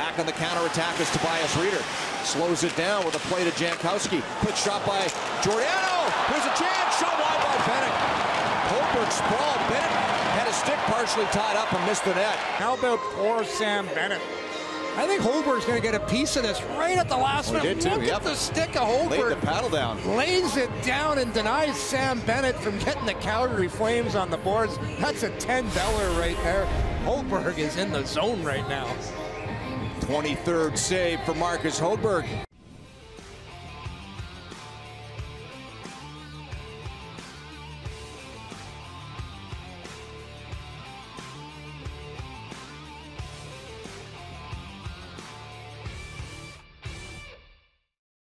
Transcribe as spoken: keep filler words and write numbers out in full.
Back on the counterattack is Tobias Reeder. Slows it down with a play to Jankowski. Quick shot by Giordano. Here's a chance. Shot wide by Bennett. Hogberg sprawled. Bennett had his stick partially tied up and missed the net. How about poor Sam Bennett? I think Hogberg's going to get a piece of this right at the last minute. Look too, yep. at the stick of Hogberg. Laid the paddle down. Lays it down and denies Sam Bennett from getting the Calgary Flames on the boards. That's a ten-beller right there. Hogberg is in the zone right now. twenty-third save for Marcus Hogberg.